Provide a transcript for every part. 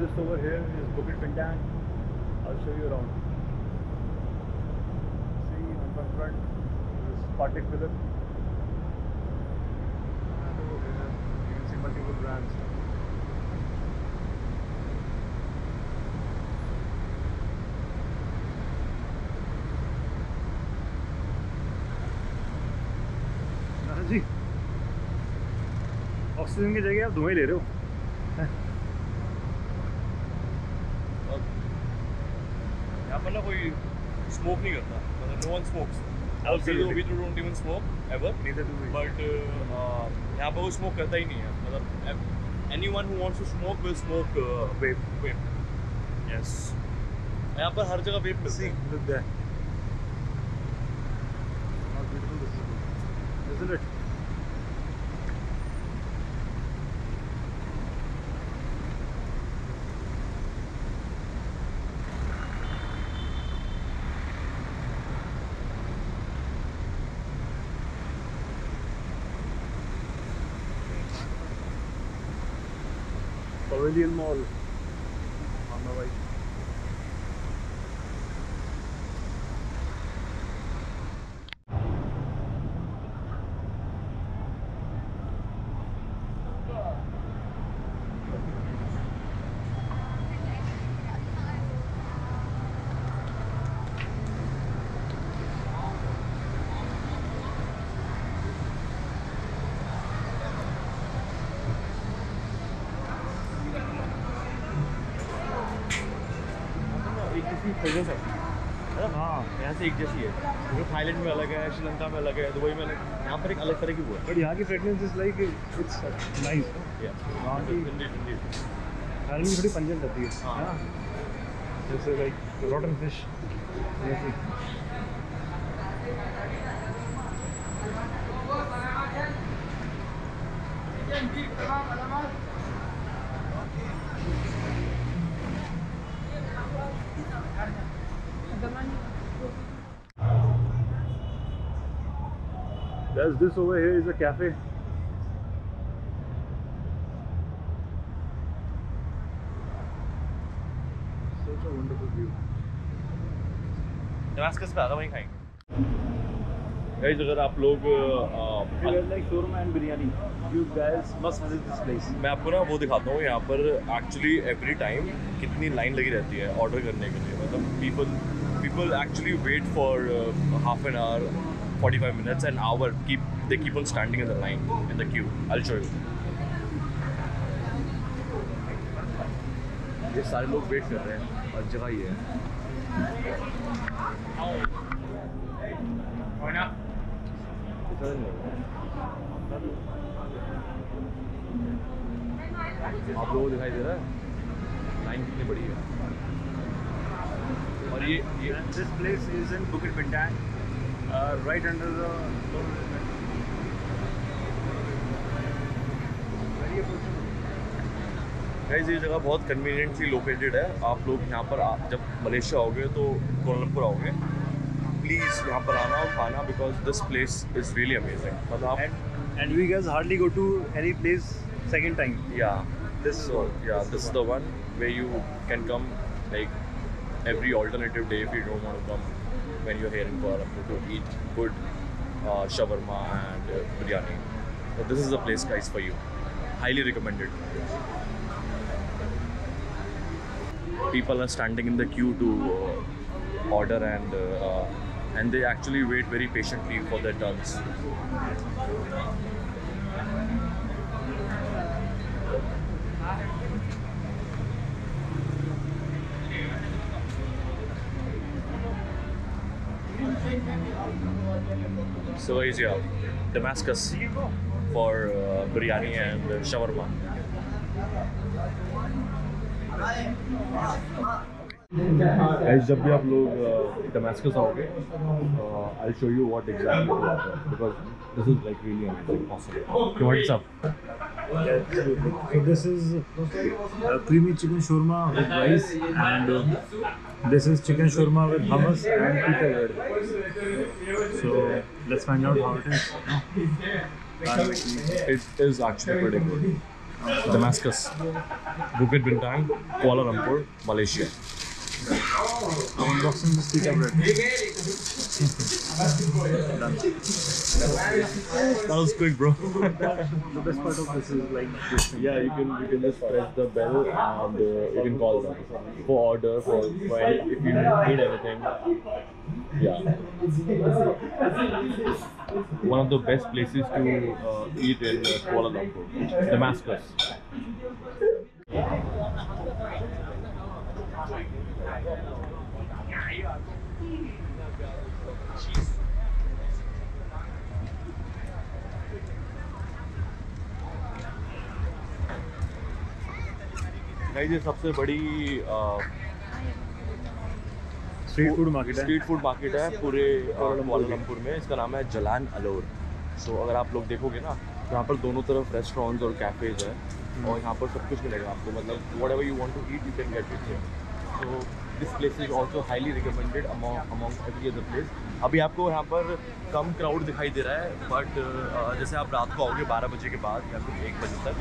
just over here is Bukit Bintang. I'll show you around. See on the front this particular, and over here you can see multiple brands. जी oxygen की जगह आप धुआं ले रहे हो. यहाँ पर ना कोई स्मोक नहीं करता, मतलब no one smokes. We don't even smoke ever. Neither do we. But यहाँ पर वो स्मोक करता ही नहीं है. मतलब anyone who wants to smoke will smoke vape. Vape. Yes. यहाँ पर हर जगह vape मिलता है. Isn't it? Pavilion Mall on the right. यहाँ से एक जैसी है. जो थाईलैंड में अलग है, श्रीलंका में अलग है, दुबई में अलग है, यहाँ पर एक अलग तरह की वो है. बट यहाँ की fragrance is like it's nice. यहाँ की थाईलैंड में थोड़ी पंजन रहती है. हाँ, जैसे लाइक रॉटन फिश जैसी. There's this over here is a cafe. Such a wonderful view. Damascus pe aata wahi khayenge. Guys, agar aap log like shawarma and biryani, you guys must visit this place. मैं आपको ना वो दिखाता हूँ. यहाँ पर actually every time कितनी line लगी रहती है order करने के लिए. मतलब people actually wait for half an hour, 45 minutes, an hour. They keep on standing in the line, in the queue. I'll show you. ये सारे लोग वेट कर रहे हैं और जगह ये है. आप लोगों को दिखाई दे रहा है लाइन कितनी बड़ी है. और ये this place is in Bukit Bintang. Right under the guys, ये जगह बहुत कन्वीनियंटली लोकेटेड है. आप लोग यहाँ पर जब मलेशिया आओगे तो कोलमपुर आओगे, प्लीज़ यहाँ पर आना और खाना, because this place is really amazing. मतलब and we guys hardly go to any place second time. या this is the one way you can come like every alternative day if you don't want to come. When you're here in Kuala to eat good shawarma and biryani, so this is the place, guys, for you. Highly recommended. People are standing in the queue to order, and they actually wait very patiently for their turns. So guys, yeah, Damascus for biryani and shawarma. Guys, जब भी आप लोग Damascus आओगे, I'll show you what exactly is happening, because this is like really amazing, awesome. Okay, what is up? So this is creamy chicken shawarma with rice, and this is chicken shawarma with hummus and pita bread. So let's find out how it is. It is actually pretty good. Damascus, Bukit Bintang, Kuala Lumpur, Malaysia. I'm unboxing this pita bread. That was quick, bro. The best part of this is like this thing. Yeah, you can just press the bell and you can call them for order for any, if you need anything. Yeah. One of the best places to eat in Kuala Lumpur, Damascus. Guys, ये सबसे बड़ी street food market है पूरे कुआला Lumpur में. इसका नाम है Jalan allure. सो अगर आप लोग देखोगे ना, यहाँ पर दोनों तरफ रेस्टोरेंट्स और कैफेज है और यहाँ पर सब कुछ मिलेगा आपको. मतलब whatever you want to eat you can get it here. So this place is also highly recommended among every other place. अभी आपको यहाँ पर कम क्राउड दिखाई दे रहा है, बट जैसे आप रात को आओगे 12 बजे के बाद या फिर 1 बजे तक,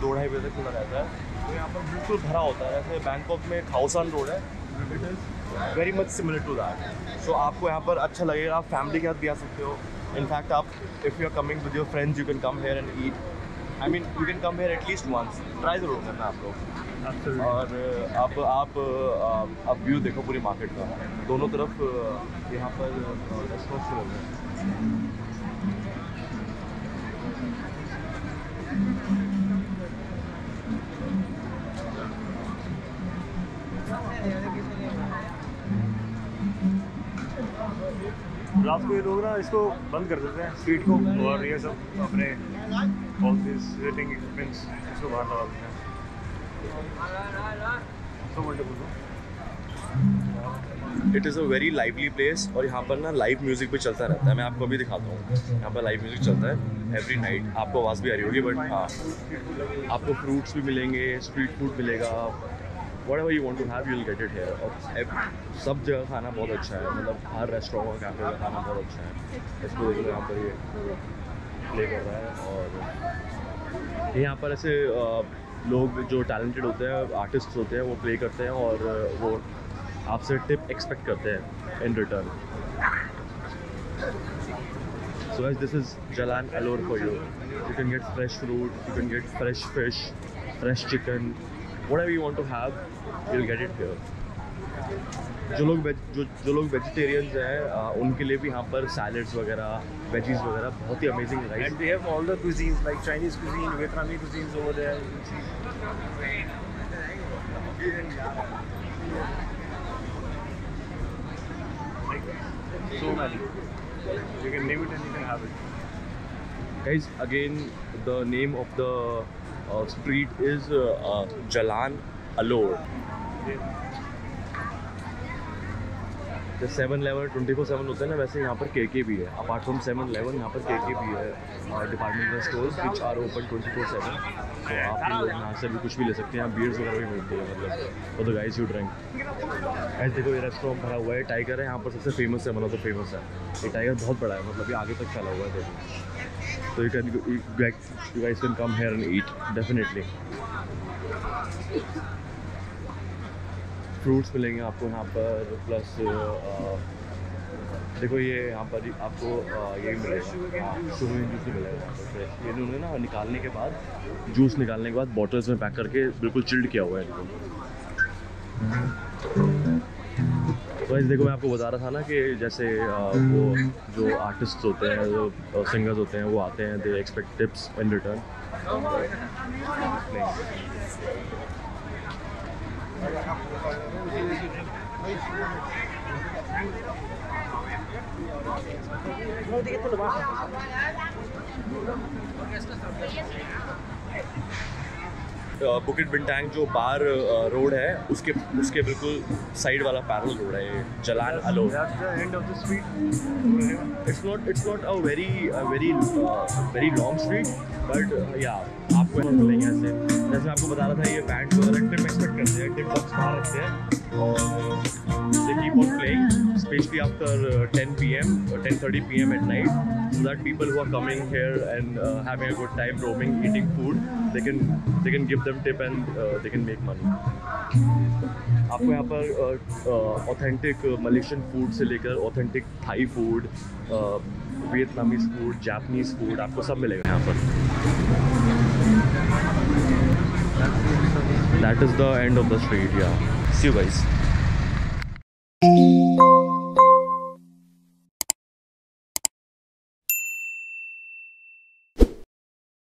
2-2:30 बजे तक खुला रहता है. तो यहाँ पर बिल्कुल भरा होता है. जैसे बैंकॉक में खाओ सान रोड है, it is very much similar to that. So आपको यहाँ पर अच्छा लगेगा, आप फैमिली के साथ भी आ सकते हो. इनफैक्ट आप if you are coming with your friends you can come here and eat. I mean you can come here at least once, try ज़रूर करना आप लोग. और आप व्यू देखो पूरी मार्केट का, दोनों तरफ यहाँ पर रेस्टोरेंट्स शुरू हो गए. रात को ये लोग ना इसको बंद कर देते हैं स्ट्रीट को, और ये सब अपने ऑफिसिंग इक्विपमेंट्स इसको बाहर लगा देते हैं. So wonderful. It is a very lively place. और यहाँ पर ना लाइव म्यूज़िक भी चलता रहता है. मैं आपको अभी दिखाता हूँ. यहाँ पर लाइव म्यूज़िक चलता है एवरी नाइट. आपको आवाज़ भी आ रही होगी, बट हाँ आपको फ्रूट्स भी मिलेंगे, स्ट्रीट फूड मिलेगा. Whatever you want to have, you'll get it here. और सब जगह खाना बहुत अच्छा है. मतलब हर रेस्टोरेंट और कैफे का खाना बहुत अच्छा है. इसको देखो यहाँ पर ये प्ले कर रहा है. और यहाँ पर ऐसे लोग जो टैलेंटेड होते हैं, आर्टिस्ट होते हैं, वो प्ले करते हैं और वो आपसे टिप एक्सपेक्ट करते हैं in return. So guys, this is Jalan Alor for you. You can get fresh fruit, you can get fresh fish, fresh chicken. Whatever you want to have, you'll get it here. जो लोग vegetarians हैं उनके लिए भी यहाँ पर salads वगैरह, veggies वगैरह बहुत ही अमेजिंग है. And they have all the cuisines like Chinese cuisine, Vietnamese cuisines over there. So many you can name it and you can have it. Guys, again, the name of the street is Jalan Alor. The 7-Eleven 24/7 होते हैं ना, वैसे यहाँ पर KK भी है. Apart from 7-Eleven यहाँ पर KK भी है. Departmental stores which are open 24/7. So आप लोग यहाँ से भी कुछ भी ले सकते हैं. Beers वगैरह भी मिलती है. मतलब for the guys who drink. Guys देखो ये रेस्टोरेंट भरा हुआ है. टाइगर है यहाँ पर सबसे फेमस है. मतलब फेमस है. ये टाइगर बहुत बड़ा है. मतलब ये आगे तक फैला हुआ है. देखो. So you guys can come here and eat definitely. Fruits मिलेंगे आपको यहाँ पर. Plus देखो ये यहाँ पर आपको ये मिलेगा, शुगर जूस मिलेगा. ये इन्होंने ना जूस निकालने के बाद बॉटल्स में पैक करके बिल्कुल चिल्ड किया हुआ है इनको. गाइस देखो मैं आपको बता रहा था ना कि जैसे वो जो आर्टिस्ट होते हैं, जो सिंगर्स होते हैं, वो आते हैं, they expect tips in return. Bukit Bintang जो बार रोड है उसके बिल्कुल साइड वाला पैरेलल रोड है Jalan Alor. End of the street it's not a very long street, but या आपको ऐसे जैसे आपको बता रहा था ये बैंड वगैरह एक्सपेक्ट करते हैं different bars there. They keep on playing, especially after 10:30 p.m. at night, so that people who are coming here and having a good time roaming, eating food, they can give them tip and they can make money. आपको यहाँ पर authentic Malaysian food से लेकर authentic Thai food, Vietnamese food, Japanese food, आपको सब मिलेगा यहाँ पर. That is the end of the street, yeah. See you guys.